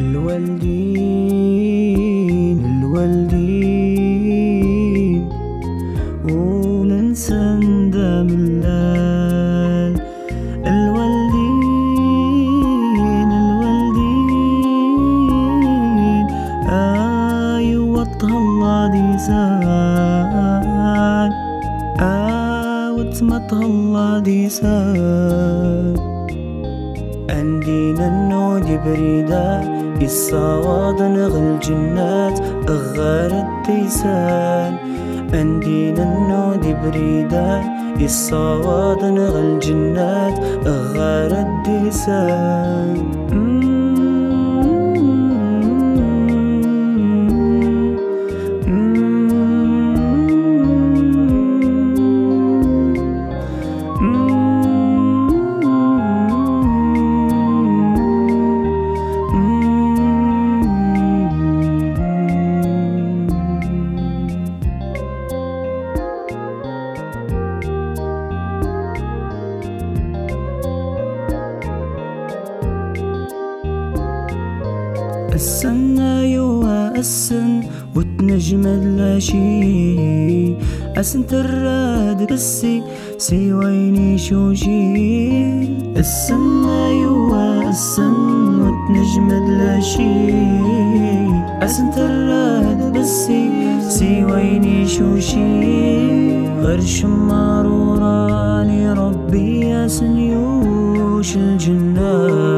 الوالدين الوالدين ومن سندم الليل الوالدين الوالدين آي وطه الله دي ساعد وطمطه الله دي ساعد عندينا النودي بريدة الصواد نغل جنات أغار التيسان عندينا النودي بريدة الصواد نغل جنات أغار التيسان أسنا يوا أسن وتنجم اللاشي أسن تراد بسي سي ويني شوشي أسنا يوا أسن وتنجم اللاشي أسن تراد بسي سي ويني شوشي غير شمار وراني ربي أسن يوش الجنات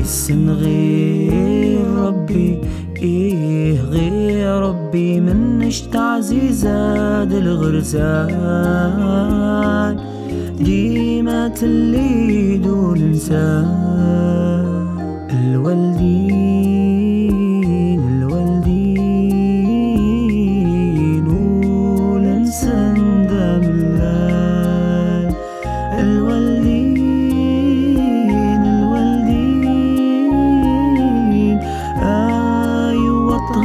السن غير ربي إيه غير ربي منش تعزيزة دالغرزان ديما تلي دون إنسان الوالدين الوالدين ولنسان دام الله الوالدين وطمطه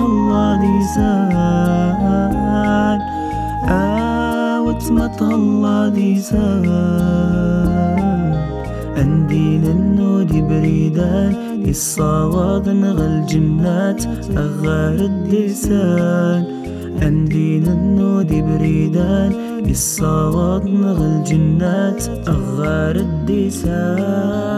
الله دي ساعد عندينا النودي بريدان الصواد نغل جنات أغار الديسان عندينا النودي بريدان الصواد نغل جنات أغار الديسان.